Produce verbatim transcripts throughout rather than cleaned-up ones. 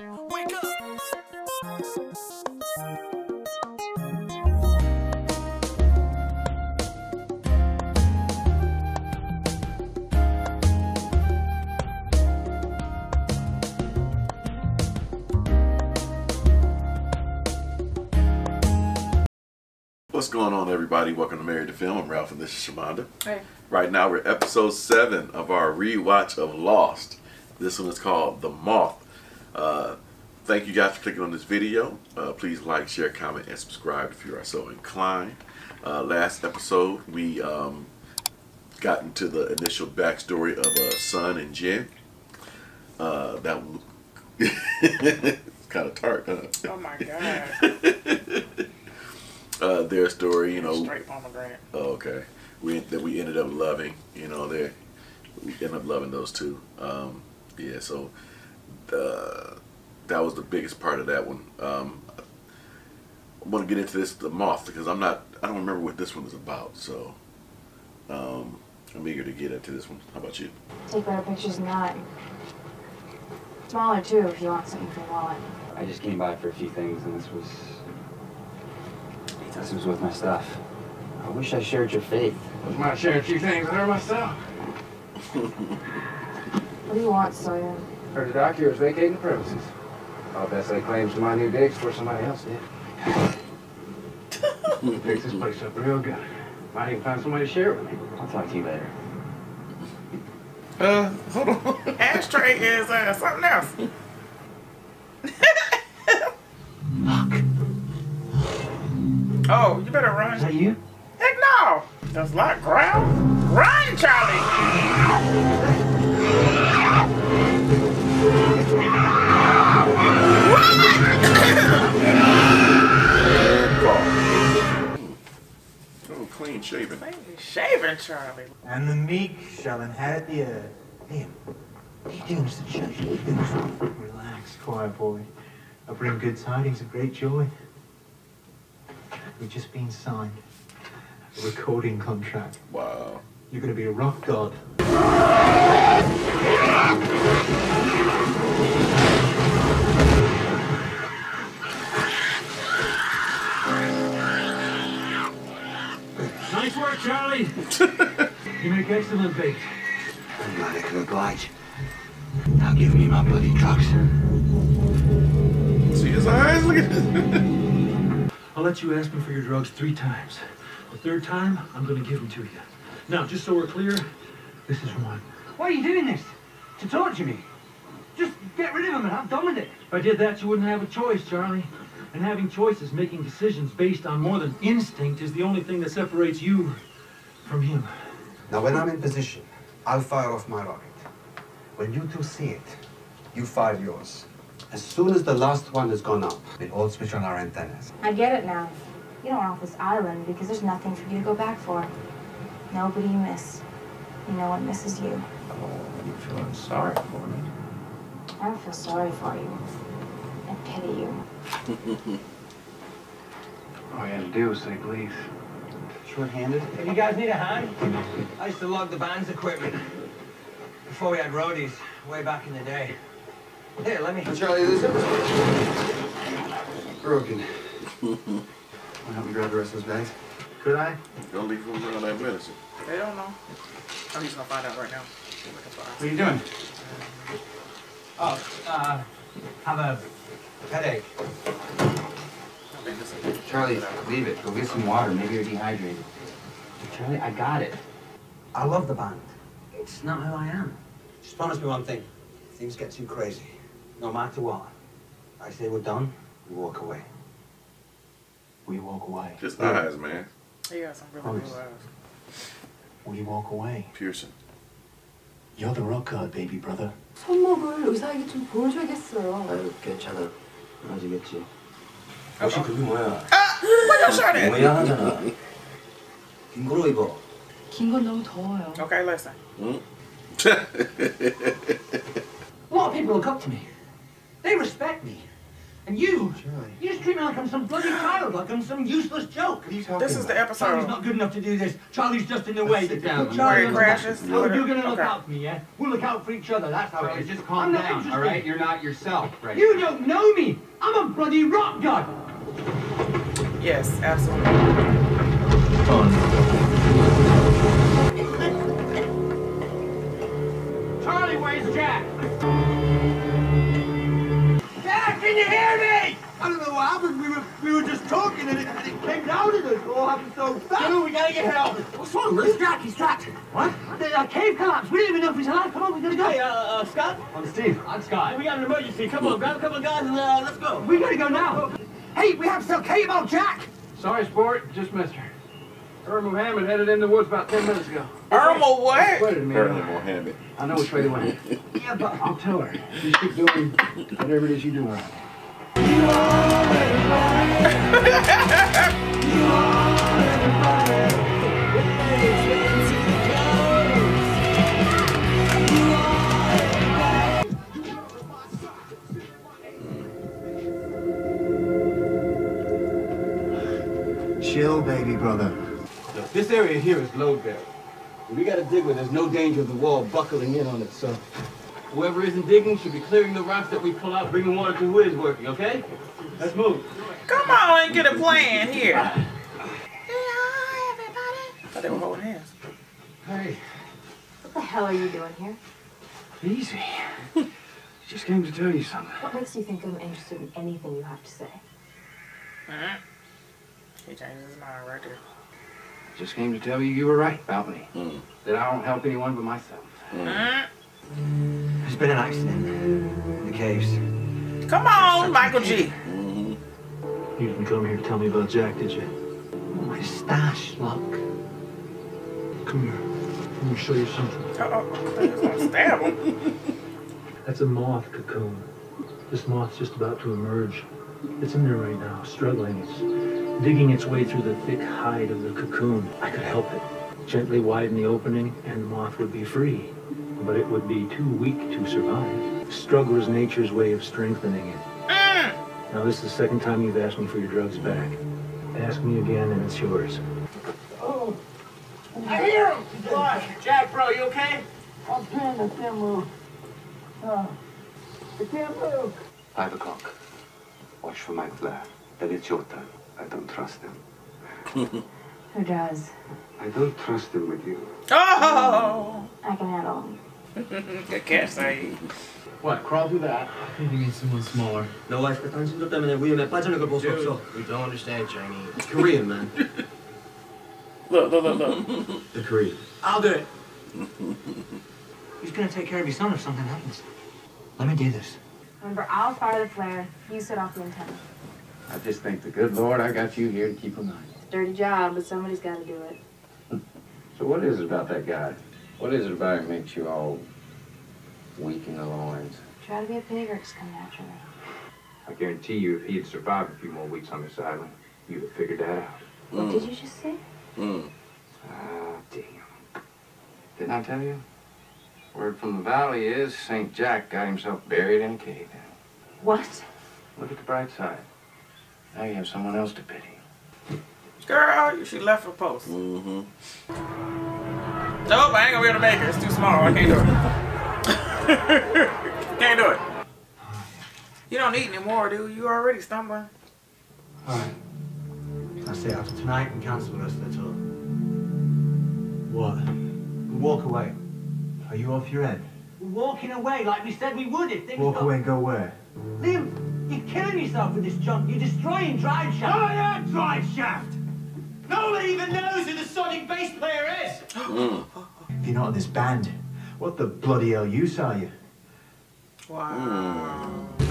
Wake up! What's going on, everybody? Welcome to Married to Film. I'm Ralph and this is Shamanda. Hey. Right now we're episode seven of our rewatch of Lost. This one is called The Moth. Uh, thank you guys for clicking on this video. Uh, please like, share, comment, and subscribe if you are so inclined. Uh, last episode, we um, got into the initial backstory of uh, Sun and Jen. Uh, that was kind of tart, huh? Oh my god. uh, their story, you know. Straight pomegranate. Oh, okay. We, that we ended up loving, you know, they we ended up loving those two. Um, yeah, so. Uh, that was the biggest part of that one. Um, I want to get into this, The Moth, because I'm not, I don't remember what this one is about, so um, I'm eager to get into this one. How about you? Take better pictures than that. Smaller, too, if you want something for your wallet. I just came by for a few things, and this was, this was with my stuff. I wish I shared your faith. I might have shared a few things with her myself. What do you want, Sawyer? Heard the doc here is vacating the premises. I'll bet they claims to my new digs before somebody else did. Fix this place up real good. Might even find somebody to share it with me. I'll talk to you later. Uh, hold on. Ashtray is uh, something else. Look. Oh, you better run. Is that you? Heck no. That's Locke ground. Run, Charlie. Oh, clean shaven. Clean shaven, Charlie. And the meek shall inherit the earth. Liam, what are you doing to the church? What are you doing? Relax, quiet boy. I bring good tidings of great joy. We've just been signed a recording contract. Wow. You're going to be a rock god. Nice work, Charlie. You make excellent bait. I'm glad I could oblige. Now give me my bloody drugs. See his eyes? Look at this. I'll let you ask me for your drugs three times. The third time, I'm going to give them to you. Now, just so we're clear, this is one. Why are you doing this? To torture me? Just get rid of him and I'm done with it. If I did that, you wouldn't have a choice, Charlie. And having choices, making decisions based on more than instinct, is the only thing that separates you from him. Now, when I'm in position, I'll fire off my rocket. When you two see it, you fire yours. As soon as the last one has gone up, we all switch on our antennas. I get it now. You don't want off this island because there's nothing for you to go back for. Nobody you miss. You know what misses you. Oh, you feeling sorry for me? I don't feel sorry for you. I pity you. All I had to do was say please. Short-handed. If you guys need a hand, I used to lug the band's equipment. Before we had roadies, way back in the day. Here, let me... Well, Charlie, this is... broken. Want to help me grab the rest of those bags? Could I? Don't leave them around that medicine. They don't know. I'm just gonna find out right now. What are you doing? Oh, uh, have a headache. Charlie, leave it. Go get some water. Maybe you're dehydrated. Charlie, I got it. I love the band. It's not who I am. Just promise me one thing. If things get too crazy, no matter what, I say we're done, we walk away. We walk away. Just yeah. Eyes, man. He got some really cool eyes. We walk away. Pearson. You're the rock guard, baby brother. 괜찮아. 아시겠지? 혹시 그게 뭐야? 아! 뭐야? 뭐야 하잖아. 긴 걸로 입어. 긴 건 너무 더워요. Okay, listen. Mm. A lot of people look up to me. They respect me. And you, Charlie. You just treat me like I'm some bloody child, like I'm some useless joke. What are you talking this about? Is the episode. Charlie's not good enough to do this. Charlie's just in the way. Sit down. Charlie where it crashes. No, you're going to look okay. out for me, yeah? We'll look out for each other. That's how right. it is. Just calm I'm down, all right? You're not yourself, right? You don't know me. I'm a bloody rock god. Yes, absolutely. Oh. Charlie, where's Jack? Can you hear me? I don't know what happened. We were we were just talking and it, and it came down to us. It all happened so fast. Dude, we gotta get help. What's wrong, Liz? He's trapped. He's trapped. What? The uh, cave collapsed. We don't even know if he's alive. Come on, we gotta go. Hey, uh, uh, Scott? I'm Steve. I'm Scott. Hey, we got an emergency. Come on, grab a couple of guys and uh, let's go. We gotta go now. Hey, we have to tell Kay about Jack. Sorry, sport. Just missed her. Irma Mohammed headed in the woods about ten minutes ago. Irma what? Irma Mohammed. I know which way to went. Yeah, but I'll tell her. You keep doing whatever it is you do right. Chill, baby brother. This area here is load-bearing. We gotta dig where there's no danger of the wall buckling in on itself. Whoever isn't digging should be clearing the rocks that we pull out, bringing water to who is working, okay? Let's move. Come on and get a plan here. Hey, hi, everybody. I thought they were holding hands. Hey. What the hell are you doing here? Easy. Just came to tell you something. What makes you think I'm interested in anything you have to say? Mm-hmm. He changes his mind right there. Just came to tell you you were right about me. Mm. That I don't help anyone but myself. Mm. There's been an accident in the caves. Come on, Michael G. Mm. You didn't come here to tell me about Jack, did you? Oh, his stash, Locke. Come here. Let me show you something. Uh-oh. I think I was gonna stab him. That's a moth cocoon. This moth's just about to emerge. It's in there right now, struggling. It's digging its way through the thick hide of the cocoon. I could help it. Gently widen the opening and the moth would be free, but it would be too weak to survive. Struggle is nature's way of strengthening it. Mm. Now this is the second time you've asked me for your drugs back. Ask me again and it's yours. Oh, I hear him! Gosh, Jack, bro, you okay? I'm fine, I can't move. Uh, I can't move. Five o'clock. Watch for my flare. Then it's your turn. I don't trust him. Who does? I don't trust him with you. Oh! I can handle him. Good catch, I eat. What, crawl through that? I think you need someone smaller. No life pretensions with them and we met. Dude, we don't understand Chinese. It's Korean, man. Look, look, look, look. The Korean. I'll do it. He's gonna take care of your son if something happens. Let me do this. Remember, I'll fire the flare. You set off the antenna. I just think the good Lord, I got you here to keep him on. It's a dirty job, but somebody's got to do it. So what is it about that guy? What is it about him makes you all weak in the loins? Try to be a pig or it's coming after me. I guarantee you, if he had survived a few more weeks on this island, you'd have figured that out. What mm. did you just say? Mm. Ah, damn. Didn't I tell you? Word from the valley is Saint Jack got himself buried in a cave. What? Look at the bright side. Now you have someone else to pity. Girl, she left her post. Mm-hmm. Nope, I ain't gonna be able to make it. It's too small. I can't do it. Can't do it. You don't need any more, dude. You already stumbling. Alright. I say after tonight and cancel the rest of the talk. What? Walk away. Are you off your head? We're walking away like we said we would if things Walk got... away and go where? Live. You're killing yourself with this junk. You're destroying Drive Shaft. Oh, yeah, Drive Shaft. No one even knows who the sonic bass player is. Mm. If you're not in this band, what the bloody hell use are you? Wow. Mm.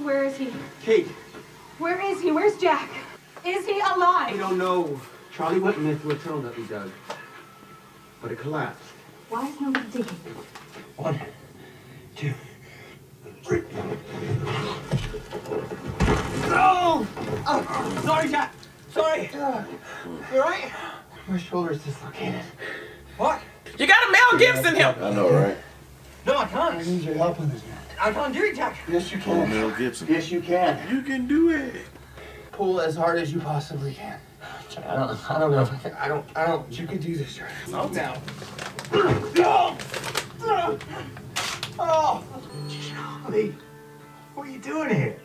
Where is he? Kate. Where is he? Where's Jack? Is he alive? We don't know. Charlie went in through a tunnel that we dug, but it collapsed. Why is nobody digging? One, two, three. No! Sorry, Jack. Sorry. You alright? My shoulder's dislocated. What? You got a Mel Gibson here. I know, right? No, I can't. I need your help on this, man. I can't do it, Jack. Yes, you can. Oh, Mel Gibson. Yes, you can. You can do it. Pull as hard as you possibly can. I don't. I don't know. I don't. I don't. You can do this, Jack. Calm down. No. Oh, Charlie, what are you doing here?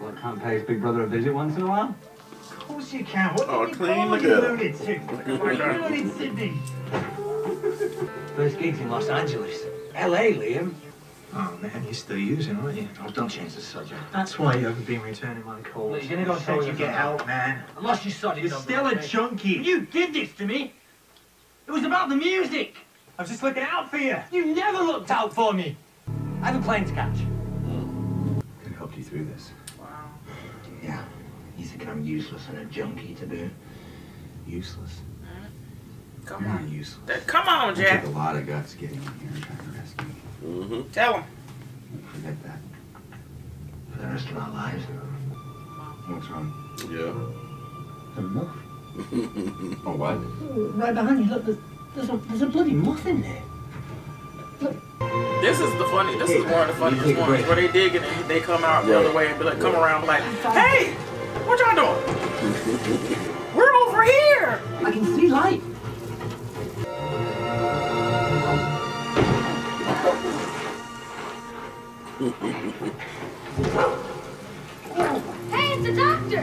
Well, I can't pay his big brother a visit once in a while. Of course you can. What oh, do you mean you lunatic? You're in Sydney. First gigs in Los Angeles. L A, Liam. Oh, man, you're still using, aren't you? Oh, don't change the subject. That's why you haven't been returning my calls. Well, you're going to go you get out, man. Unless you sod it. You're still a junkie. You did this to me. It was about the music. I was just looking out for you. You never looked out for me. I have a plane to catch. Could help you through this. Wow. Yeah. You think I'm useless and a junkie to do? Useless. Mm. Come You're on. Useless. Come on, Jack. It took a lot of guts getting in here and trying to rescue me. Mm-hmm. Tell him. Don't forget that. For the rest of our lives. What's wrong? Yeah. The moth. Oh, what? Right behind you. Look, there's, there's, a, there's a bloody moth in there. Look. This is the funny. This is one of the funniest ones where they dig and they come out the other way and be like, come around, like, hey, what y'all doing? We're over here. I can see light. Hey, it's the doctor.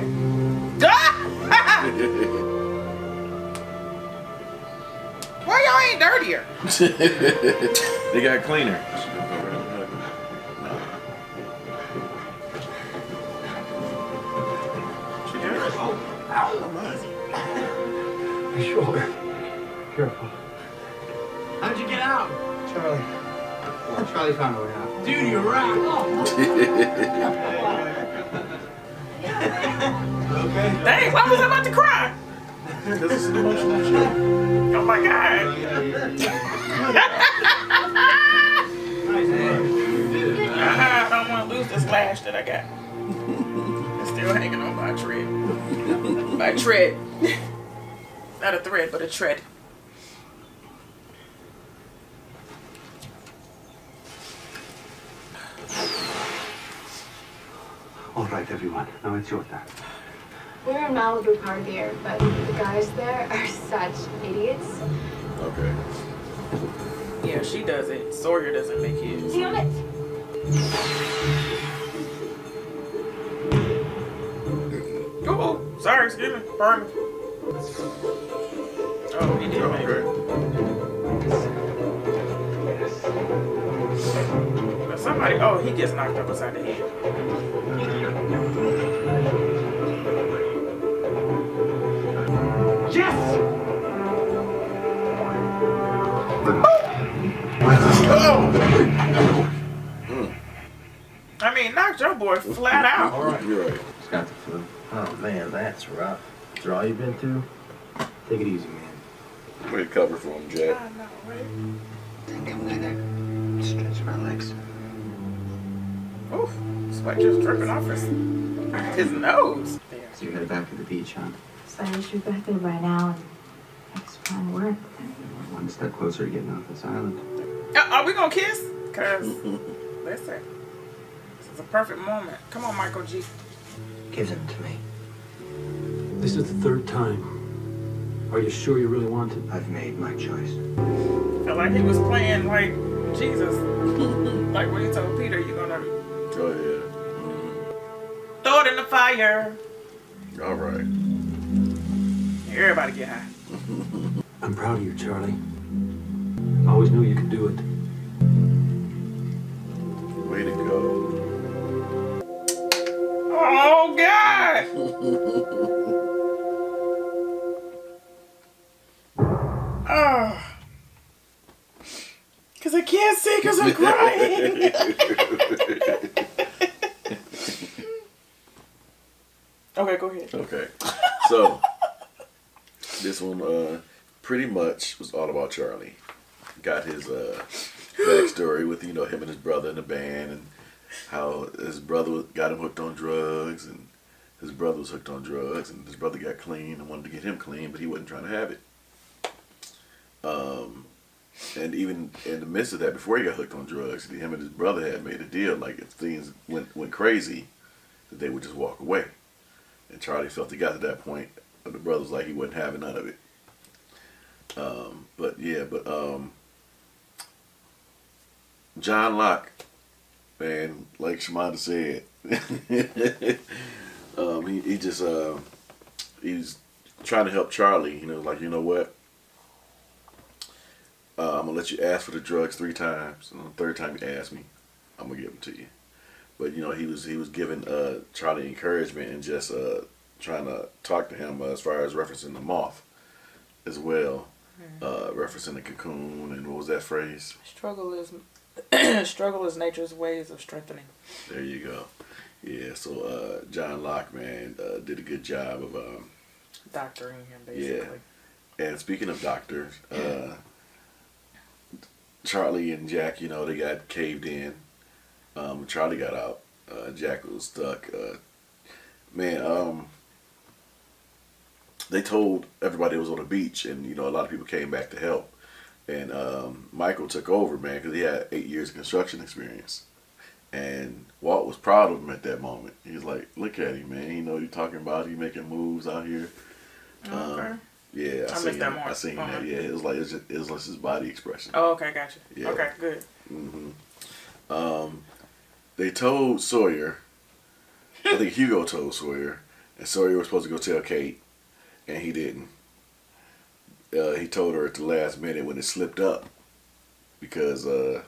Why y'all ain't dirtier? They got cleaner. My shoulder. Careful. How'd you get out? Charlie. Well, Charlie found a way out. Dude, you're right. Okay. Dang, why was I about to cry? This is an emotional show. Oh my God. I don't want to lose this lash that I got. It's still hanging on by a tread. By a tread. Not a thread, but a tread. All right, everyone. Now it's your turn. We're in Malibu Park here, but the guys there are such idiots. Okay. Yeah, she does it. Sawyer doesn't make kids. Damn it! Oh, sorry, excuse me. Pardon. Oh, he did make it. But somebody, oh, he gets knocked up beside the head. Yes! Oh! Mm. I mean, knocked your boy flat out. All right. You're right. He's got the flu. Oh, man, that's rough. After all you've been through, take it easy, man. Way to cover for him, Jack. I know, right? I think I'm gonna stretch my legs. Oof. Sweat just dripping off his, his nose. So you're headed back to the beach, huh? I wish we were back there by now. I just want to work. We're one step closer to getting off this island. Uh, are we gonna kiss? Cause listen, this is a perfect moment. Come on, Michael G. Give them to me. This is the third time. Are you sure you really want it? I've made my choice. Felt like he was playing like Jesus. Like when he told Peter, you're gonna go ahead. Mm-hmm. Throw it in the fire. All right. Everybody get high. I'm proud of you, Charlie. I always knew you could do it. Way to go. Oh, God! Oh. Because I can't see because I'm crying. Okay, go ahead. Okay. So... This one uh, pretty much was all about Charlie. Got his uh, backstory with, you know, him and his brother in the band and how his brother got him hooked on drugs and his brother was hooked on drugs, and his brother got clean and wanted to get him clean, but he wasn't trying to have it. Um, and even in the midst of that, before he got hooked on drugs, him and his brother had made a deal, like if things went, went crazy, that they would just walk away. And Charlie felt he got to that point, but the brother was like he wasn't having none of it. Um, but yeah, but um, John Locke, man, like Shemanda said, um, he, he just uh, he's trying to help Charlie. You know, like you know what, uh, I'm gonna let you ask for the drugs three times, and on the third time you ask me, I'm gonna give them to you. But you know, he was he was giving uh, Charlie encouragement and just uh, trying to talk to him uh, as far as referencing The Moth as well. Uh, referencing the cocoon, and what was that phrase? Struggle is struggle is nature's ways of strengthening. There you go. Yeah, so uh, John Locke, man, uh, did a good job of um, doctoring him, basically. Yeah. And speaking of doctors, yeah. uh, Charlie and Jack, you know, they got caved in. Um, Charlie got out. Uh, Jack was stuck. Uh, man, um. They told everybody it was on the beach, and you know a lot of people came back to help. And um, Michael took over, man, because he had eight years of construction experience. And Walt was proud of him at that moment. He was like, "Look at him, man! You know you're talking about he making moves out here." Okay. Um, yeah, I, I seen that. More. I seen uh -huh. that. Yeah, it was like it was, just, it was like his body expression. Oh, okay, gotcha. Yeah. Okay, good. Mm-hmm. Um, they told Sawyer. I think Hugo told Sawyer, and Sawyer was supposed to go tell Kate. And he didn't. Uh, he told her at the last minute when it slipped up because uh,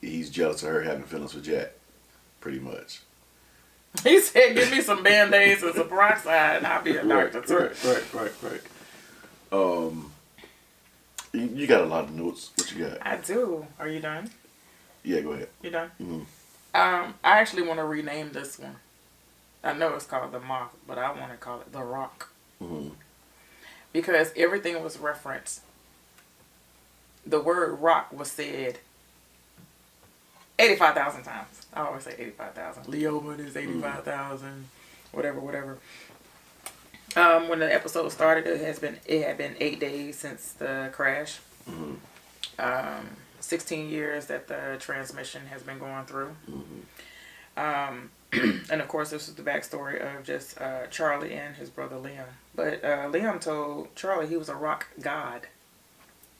he's jealous of her having feelings for Jack, pretty much. He said, give me some Band-Aids and some peroxide and I'll be a doctor too. Right, right, right, right. Um, you, you got a lot of notes. What you got? I do. Are you done? Yeah, go ahead. You done? Mm-hmm. Um, I actually want to rename this one. I know it's called The Moth, but I want to call it The Rock. Mm-hmm. Because everything was referenced. The word rock was said eighty-five thousand times. I always say eighty-five thousand. Leoman is eighty-five thousand. Mm-hmm. Whatever, whatever. Um, when the episode started, it has been it had been eight days since the crash. Mm-hmm. um, sixteen years that the transmission has been going through. Mm-hmm. Um. And of course, this is the backstory of just uh, Charlie and his brother Liam. But uh, Liam told Charlie he was a rock god.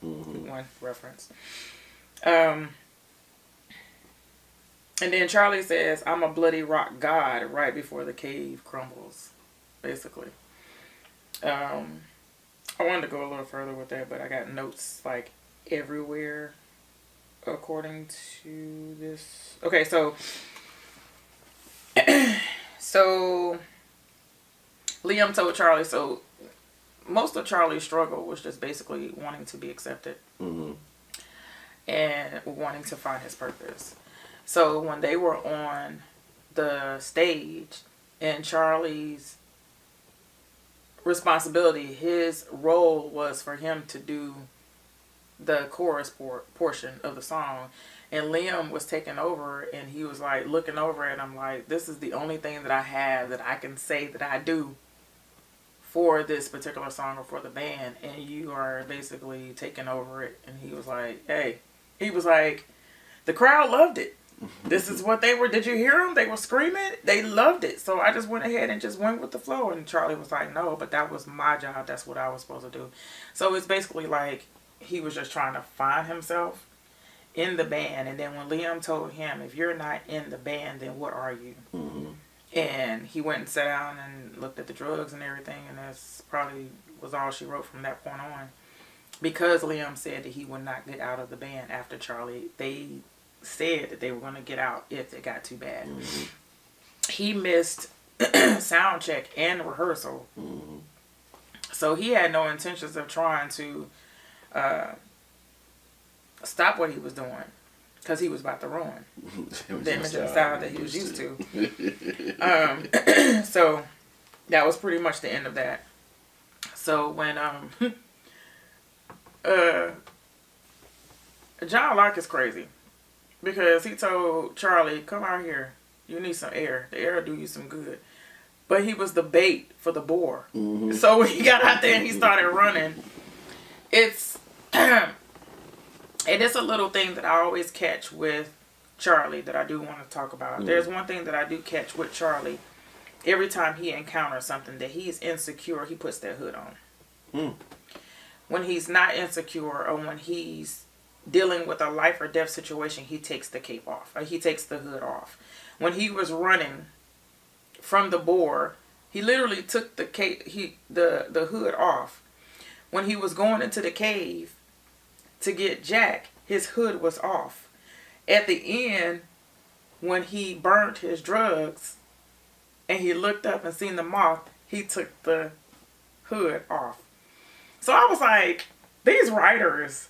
Mm-hmm. One reference. Um, and then Charlie says, "I'm a bloody rock god," right before the cave crumbles, basically. Um, I wanted to go a little further with that, but I got notes like everywhere according to this. Okay, so. So Liam told Charlie, so most of Charlie's struggle was just basically wanting to be accepted. Mm-hmm. And wanting to find his purpose. So when they were on the stage and Charlie's responsibility, his role was for him to do the chorus por portion of the song. And Liam was taking over, and he was like looking over it, and I'm like, this is the only thing that I have that I can say that I do for this particular song or for the band, and you are basically taking over it. And he was like, hey, he was like, the crowd loved it. This is what they were, did you hear them? They were screaming. They loved it. So I just went ahead and just went with the flow. And Charlie was like, no, but that was my job. That's what I was supposed to do. So it's basically like he was just trying to find himself in the band. And then when Liam told him, if you're not in the band, then what are you? Mm-hmm. And he went and sat down and looked at the drugs and everything, and that's probably was all she wrote from that point on, because Liam said that he would not get out of the band after Charlie. They said that they were going to get out if it got too bad. Mm-hmm. He missed sound check and rehearsal. Mm-hmm. So he had no intentions of trying to uh stop what he was doing, because he was about to ruin the image and style that he was used to. um, so that was pretty much the end of that. So when um, uh, John Locke is crazy, because he told Charlie, come out here, you need some air. The air will do you some good. but he was the bait for the boar. Mm-hmm. So when he got out there and he started running, it's and it's a little thing that I always catch with Charlie that I do want to talk about. Mm-hmm. There's one thing that I do catch with Charlie. Every time he encounters something that he's insecure, he puts that hood on. Mm. When he's not insecure, or when he's dealing with a life or death situation, he takes the cape off, or he takes the hood off. When he was running from the boar, he literally took the cape, he the the hood off. When he was going into the cave to get Jack, his hood was off. At the end, when he burnt his drugs and he looked up and seen the moth, he took the hood off. So I was like, these writers,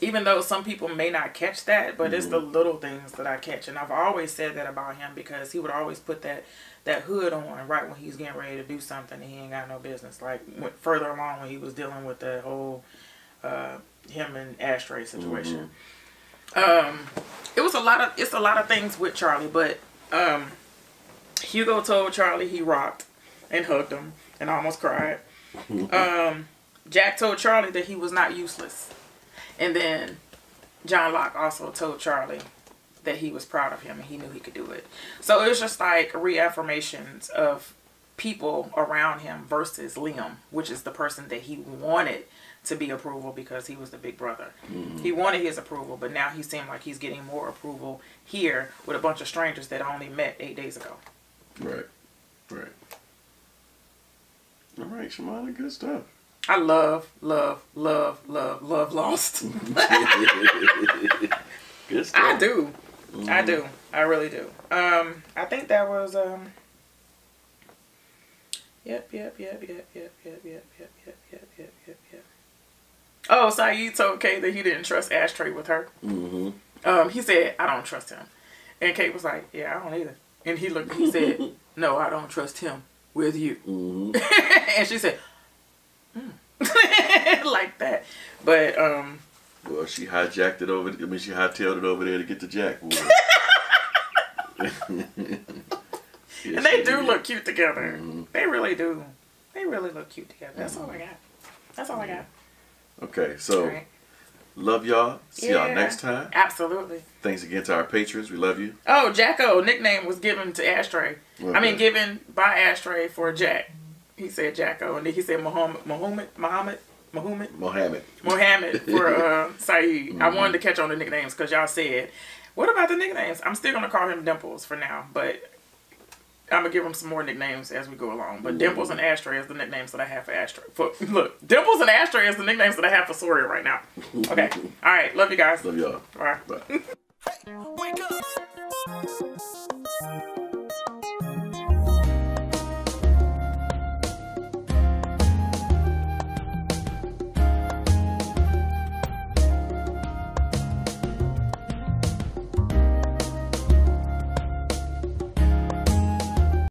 even though some people may not catch that, but mm-hmm. it's the little things that I catch. And I've always said that about him, because he would always put that, that hood on right when he's getting ready to do something and he ain't got no business. Like went further along when he was dealing with the whole uh, him and ashtray situation. Mm-hmm. Um, it was a lot of, it's a lot of things with Charlie, but um, Hugo told Charlie he rocked and hugged him and almost cried. Um, Jack told Charlie that he was not useless, and then John Locke also told Charlie that he was proud of him and he knew he could do it. So it was just like reaffirmations of people around him versus Liam, which is the person that he wanted to be approval because he was the big brother. Mm-hmm. He wanted his approval, but now he seemed like he's getting more approval here with a bunch of strangers that only met eight days ago. Right, right. All right, Shemana, good stuff. I love, love, love, love, love Lost. Good stuff. I do. Mm. I do. I really do. Um, I think that was, um, yep, yep, yep, yep, yep, yep, yep, yep, yep, yep, yep, yep, yep. Oh, Saeed told Kay that he didn't trust Ashtray with her. Mm-hmm. Um, he said, I don't trust him. And Kate was like, yeah, I don't either. And he looked, he said, no, I don't trust him with you. Mm-hmm. And she said, mm. Like that. But um well, she hijacked it over I mean she hightailed it over there to get to Jack. Yeah, and they do did. look cute together. Mm-hmm. They really do. They really look cute together. That's mm-hmm. all I got. That's all mm-hmm. I got. Okay, so right. Love y'all. See y'all yeah, next time. Absolutely. Thanks again to our patrons. We love you. Oh, Jacko nickname was given to Ashtray. Okay. I mean, given by Ashtray for Jack. He said Jacko, and then he said Muhammad, Muhammad, Muhammad, Muhammad, Muhammad, Muhammad for uh, Saeed. Mm-hmm. I wanted to catch on the nicknames because y'all said, "What about the nicknames?" I'm still gonna call him Dimples for now, but I'm gonna give him some more nicknames as we go along. But ooh. Dimples and Ashtray is the nicknames that I have for Ashtray. For, look, Dimples and Ashtray is the nicknames that I have for Soria right now. Okay, all right, love you guys. Love y'all. All right, bye. Hey, wake up.